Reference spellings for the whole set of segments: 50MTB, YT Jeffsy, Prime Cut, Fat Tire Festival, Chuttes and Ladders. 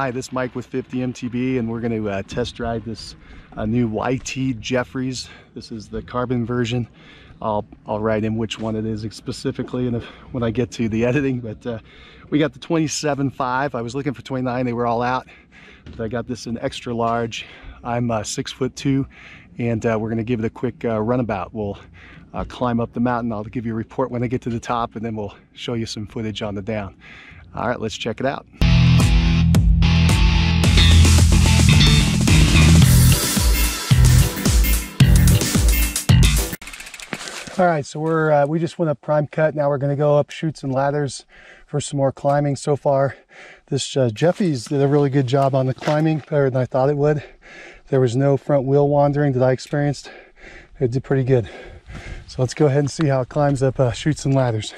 Hi, this is Mike with 50 MTB, and we're going to test drive this new YT Jeffsy. This is the carbon version. I'll write in which one it is specifically and when I get to the editing, but we got the 27.5. I was looking for 29, they were all out, but I got this in extra large. I'm 6'2", and we're going to give it a quick runabout. We'll climb up the mountain. I'll give you a report when I get to the top, and then we'll show you some footage on the down. All right, let's check it out. All right, so we're we just went up Prime Cut. Now we're going to go up Chuttes and Ladders for some more climbing. So far, this Jeffsy's did a really good job on the climbing, better than I thought it would. There was no front wheel wandering that I experienced. It did pretty good. So let's go ahead and see how it climbs up Chuttes and Ladders.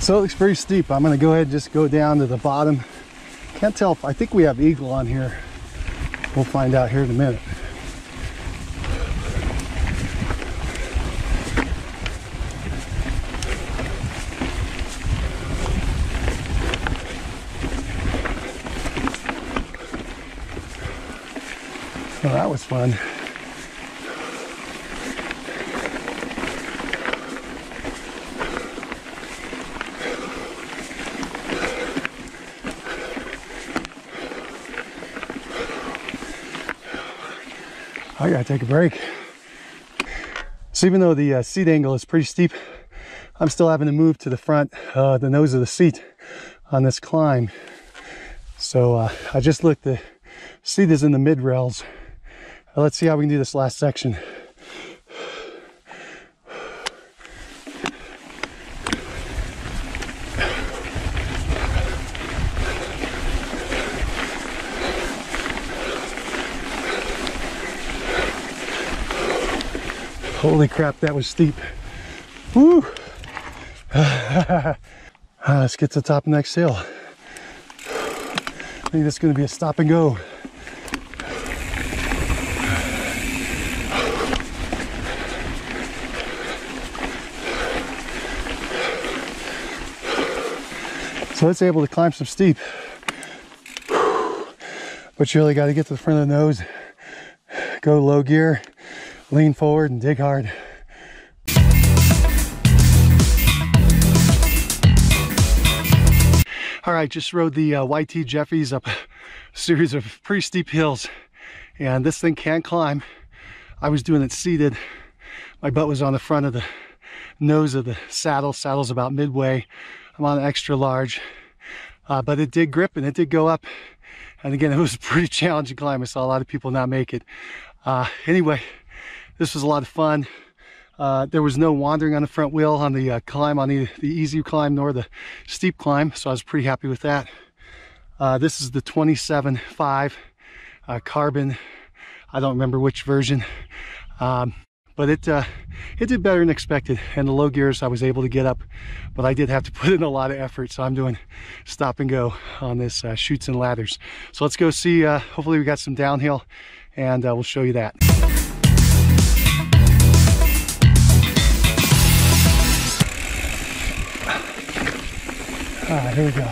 So it looks pretty steep. I'm gonna go ahead and just go down to the bottom. Can't tell if, I think we have Eagle on here. We'll find out here in a minute. Well, that was fun. I gotta take a break. So even though the seat angle is pretty steep, I'm still having to move to the front, the nose of the seat on this climb. So I just looked, the seat is in the mid rails. Let's see how we can do this last section. Holy crap, that was steep. Woo! Let's get to the top of the next hill. I think this is going to be a stop and go. So it's able to climb some steep. But you really got to get to the front of the nose, go low gear, lean forward and dig hard. All right, just rode the YT Jeffsy up a series of pretty steep hills, and this thing can climb. I was doing it seated. My butt was on the front of the nose of the saddle. Saddle's about midway. I'm on an extra large, but it did grip and it did go up. And again, it was a pretty challenging climb. I saw a lot of people not make it. Anyway, this was a lot of fun. There was no wandering on the front wheel on the climb, on the easy climb nor the steep climb, so I was pretty happy with that. This is the 27.5 carbon. I don't remember which version, but it did better than expected. And the low gears I was able to get up, but I did have to put in a lot of effort, so I'm doing stop and go on this Chuttes and Ladders. So let's go see, hopefully we got some downhill, and we'll show you that. All right, here we go.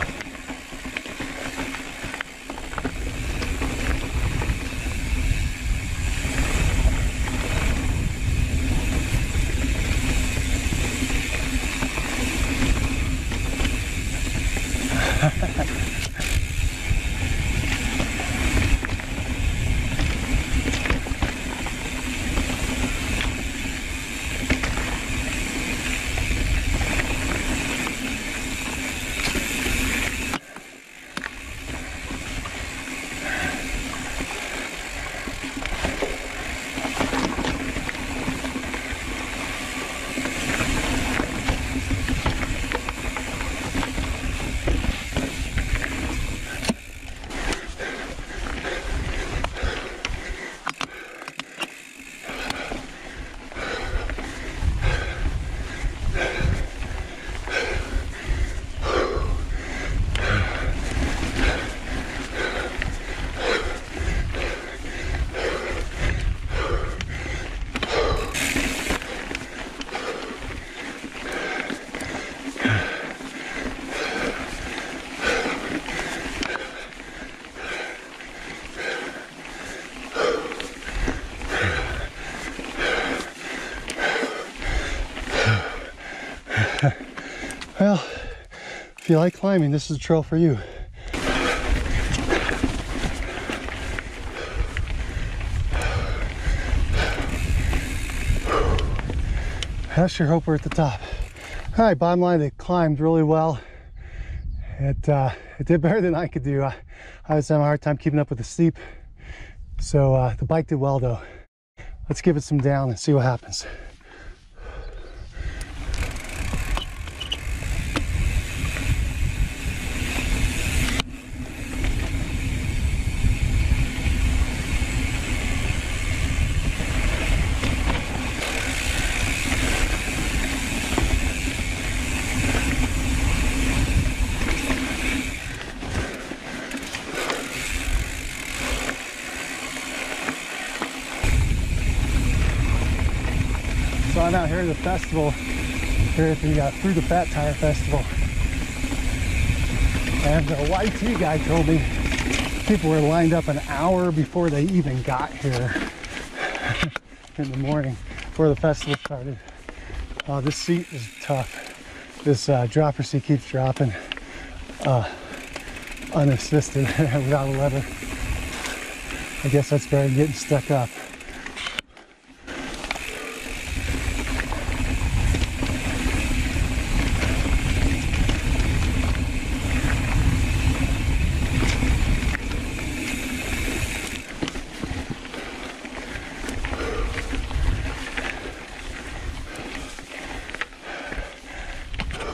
you like climbing, this is a trail for you. I sure hope we're at the top. All right, bottom line, they climbed really well. It did better than I could do. I was having a hard time keeping up with the steep. So the bike did well though. Let's give it some down and see what happens. I'm out here at the festival, here at the, through the Fat Tire Festival, and the YT guy told me people were lined up an hour before they even got here in the morning, before the festival started. This seat is tough. This dropper seat keeps dropping unassisted without a lever. I guess that's better than getting stuck up.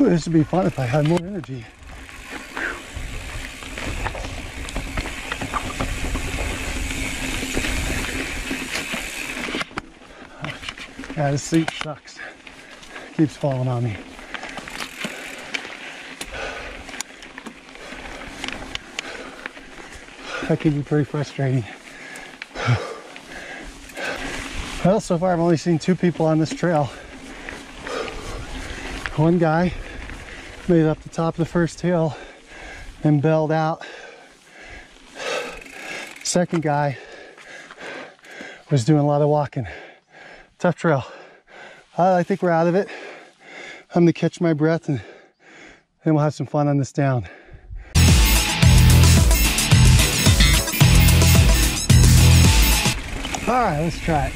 This would be fun if I had more energy. Yeah, this seat sucks. Keeps falling on me. That can be pretty frustrating. Well, so far I've only seen two people on this trail. One guy made it up the top of the first hill and bailed out. Second guy was doing a lot of walking. Tough trail. I think we're out of it. I'm gonna catch my breath and then we'll have some fun on this down. All right, let's try it.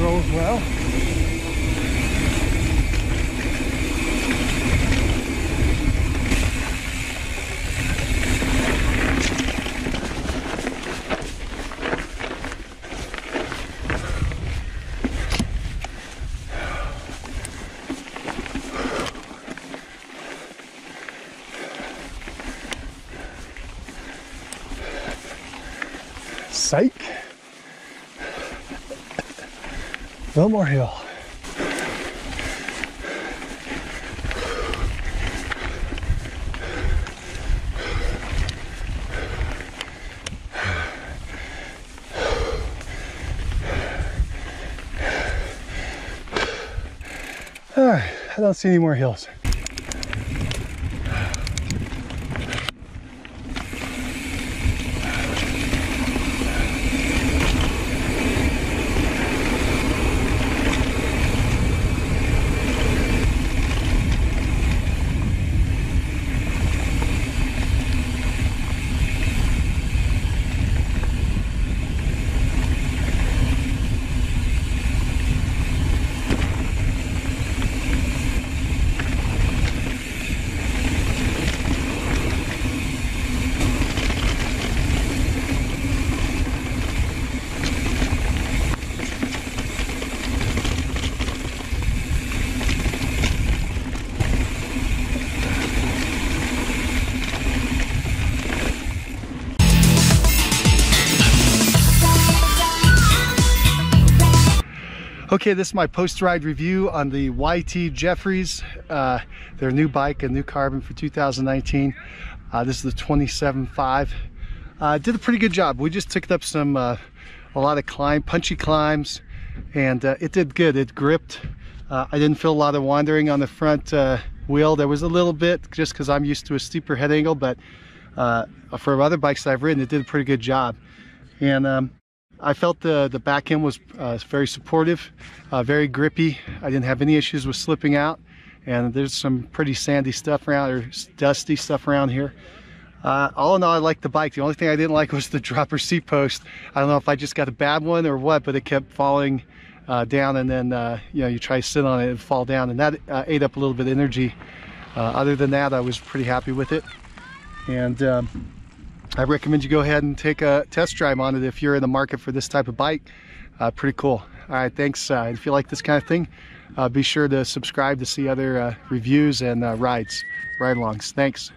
Rolls well. Psych. No more hill. All right, I don't see any more hills. Okay, this is my post-ride review on the YT Jeffsy, their new bike and new carbon for 2019. This is the 27.5. Did a pretty good job. We just ticked up some a lot of punchy climbs, and it did good. It gripped. I didn't feel a lot of wandering on the front wheel. There was a little bit just because I'm used to a steeper head angle, but for other bikes I've ridden, it did a pretty good job. And I felt the back end was very supportive, very grippy. I didn't have any issues with slipping out, and there's some pretty sandy stuff around, or dusty stuff around here. All in all, I liked the bike. The only thing I didn't like was the dropper seat post. I don't know if I just got a bad one or what, but it kept falling down, and then you know, you try to sit on it and fall down, and that ate up a little bit of energy. Other than that, I was pretty happy with it, and I recommend you go ahead and take a test drive on it if you're in the market for this type of bike. Pretty cool. All right, thanks. If you like this kind of thing, be sure to subscribe to see other reviews and rides, ride-alongs. Thanks.